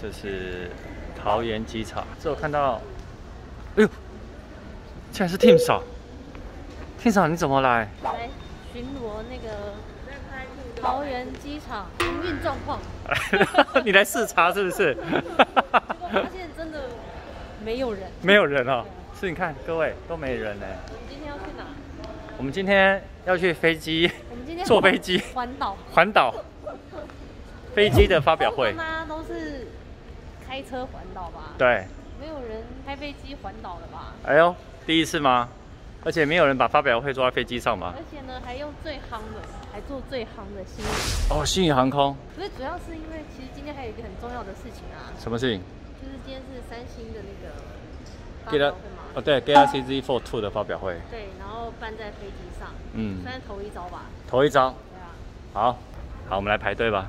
这是桃园机场。这我看到，哎呦，竟然是 Tim 嫂。Tim 嫂，你怎么来？来巡逻那个桃园机场营运状况。你来视察是不是？结果发现真的没有人。没有人哦，是你看各位都没人呢。我们今天要去哪？我们今天要去飞机。我们今天坐飞机环岛。环岛。 飞机的发表会，大家都是开车环岛吧？对，没有人开飞机环岛的吧？哎呦，第一次吗？而且没有人把发表会坐在飞机上吧？而且呢，还用最夯的，还做最夯的星宇。哦，星宇航空。不是，主要是因为其实今天还有一个很重要的事情啊。什么事情？就是今天是三星的那个发表会嘛。哦，对 ，Galaxy Z Fold 2 的发表会。对，然后办在飞机上。嗯，算是头一招吧。头一招。对啊。好，好，我们来排队吧。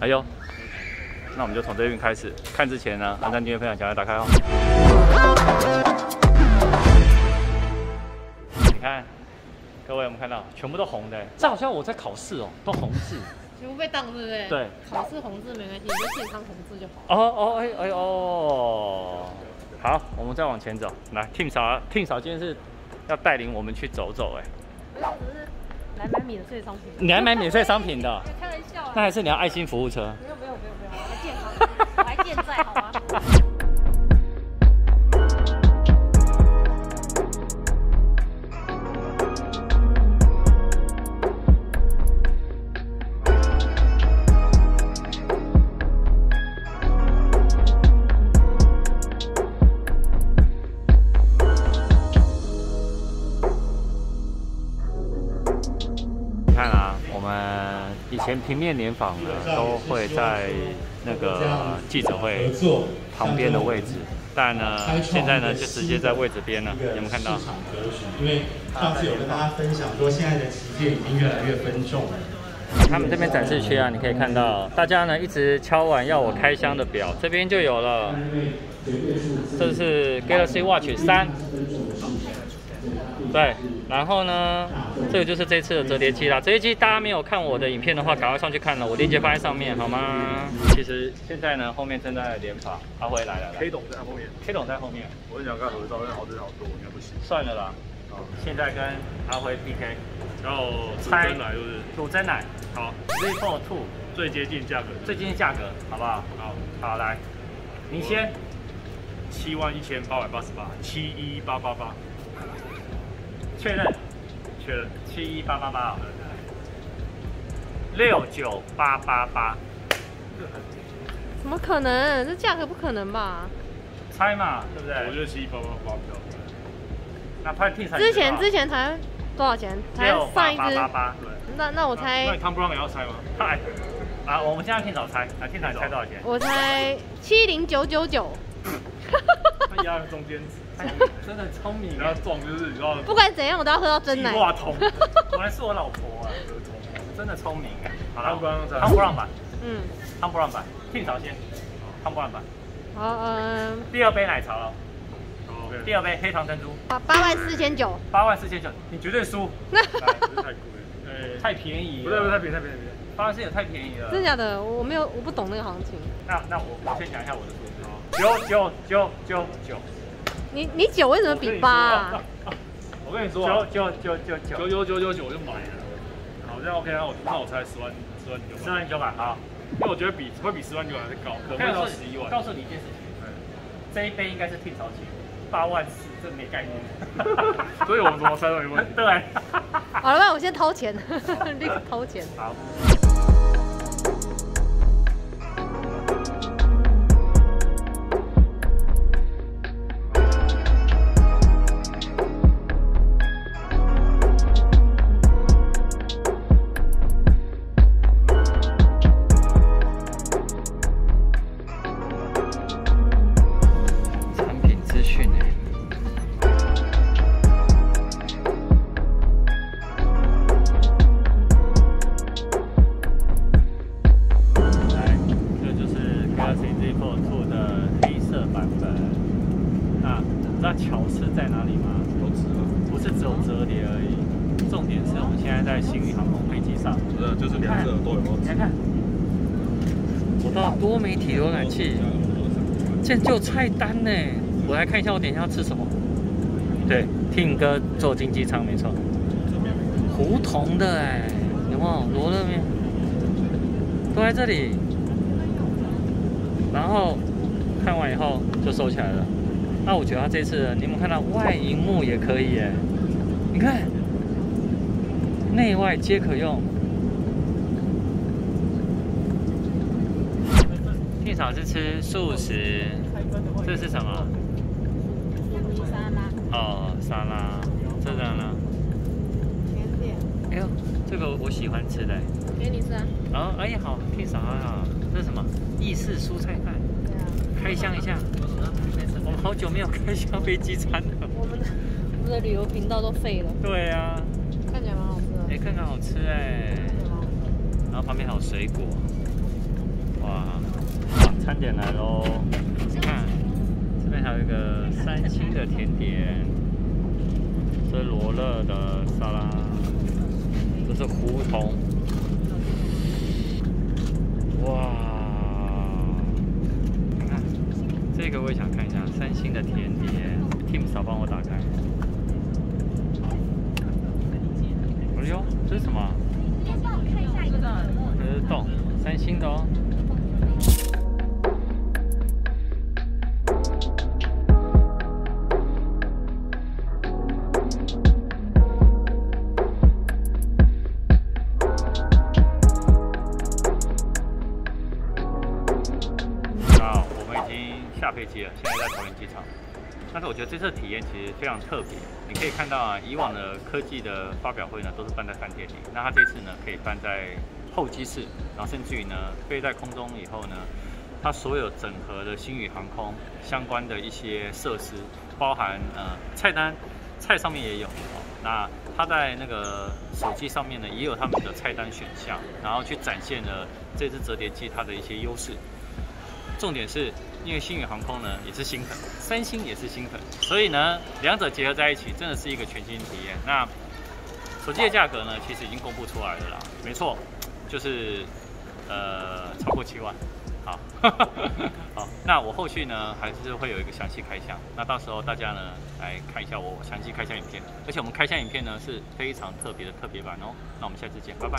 哎呦，那我们就从这边开始。看之前呢，按赞、订阅、分享、小铃铛打开哦。你看，各位，我们看到全部都红的，这好像我在考试哦，都红字。全部被挡，对不对？对。考试红字没关系，你就健康红字就好。哦哦哎哎哦，好，我们再往前走。来 ，Tim 嫂今天是要带领我们去走走哎。 来买免税商品，你来买免税商品的？开玩笑，那还是你要爱心服务车？没有没有没有没有，我还健康，我还健在，好吗？平面联访呢，都会在那个记者会旁边的位置，但呢，现在呢就直接在位置边了，有没有看到？因为上次有跟大家分享说，现在的旗舰已经越来越分众了。他们这边展示区啊，你可以看到，大家呢一直敲碗要我开箱的表，这边就有了。这是 Galaxy Watch 3，对。 然后呢，这个就是这次的折叠机啦。折叠机大家没有看我的影片的话，赶快上去看了，我链接放在上面，好吗？其实现在呢，后面正在联访，他回来了。K 董在后面 ，K 董在后面。我想看合照，但好多人好多，我应该不行。算了啦，现在跟阿辉 PK， 然后猜土珍奶，好 ，Z Fold 2最接近价格，最接近价格，好不好？好，好来，你先，71888，71888。 确认，确认，71888，69888，怎么可能？这价格不可能吧？猜嘛，对不对？我觉得71888比较好。那潘Tim嫂之前才多少钱？才上一支。68888，那我猜。那你Tom Brown也要猜吗？哎，啊，我们现在Tim嫂猜，啊Tim嫂猜多少钱？我猜70999。他压在中间。 真的聪明，然后重就是你知道，不管怎样我都要喝到真奶。话筒，果然是我老婆啊，真的聪明。好了，汤不让版，嗯，汤不让版，Tim嫂先，汤不让版。好，嗯，第二杯奶茶了，第二杯黑糖珍珠，84900，84900，你绝对输。那太贵，太便宜，不对不对，太便宜，84900太便宜了。真的假的？我没有，我不懂那个行情。那我先讲一下我的数字，99999。 你9为什么比8啊？我跟你说，99999我就买了，好像 OK 啊，那我猜10万900，10万900好，因为我觉得会比10万900还是高，可能到11万。我告诉你一件事情，这一杯应该是Tim嫂请8万4，这没概念。所以我怎么猜到1万？对。好了，那我先掏钱，立刻掏钱。好。做到多媒体浏览器，现在就菜单呢。我来看一下，我等一下要吃什么。对，听哥做经济舱没错。胡同的哎，有没有罗勒面？都在这里。然后看完以后就收起来了。那我觉得他这次你们看到外荧幕也可以哎，你看，内外皆可用。 最少是吃素食，这是什么？沙拉。哦，沙拉，这个呢？甜点。哎呦，这个我喜欢吃的。给你吃啊。哦，哎呀好，Tim嫂啊，这是什么？意式蔬菜饭。对啊。开箱一下。我们好久没有开箱飞机餐了。我们的旅游频道都废了。对啊。看起来蛮好吃的。哎，看看好吃哎。然后旁边还有水果。哇。 餐点来喽！看，这边还有一个三星的甜点，这是罗勒的沙拉，这是胡同。哇！看，这个我也想看一下，三星的甜点 ，Tim 嫂帮我打开。哎呦，这是什么？你先帮我看一下一个。这是洞，三星的哦。 现在在桃园机场，但是我觉得这次体验其实非常特别。你可以看到啊，以往的科技的发表会呢，都是办在饭店里，那它这次呢，可以办在候机室，然后甚至于呢，飞在空中以后呢，它所有整合的星宇航空相关的一些设施，包含菜单，菜上面也有。哦 那它在那个手机上面呢，也有他们的菜单选项，然后去展现了这只折叠机它的一些优势。重点是。 因为星宇航空呢也是新粉，三星也是新粉，所以呢两者结合在一起，真的是一个全新体验。那手机的价格呢，其实已经公布出来了啦，没错，就是超过7万。好，好，那我后续呢还是会有一个详细开箱，那到时候大家呢来看一下我详细开箱影片，而且我们开箱影片呢是非常特别的特别版哦。那我们下次见，拜拜。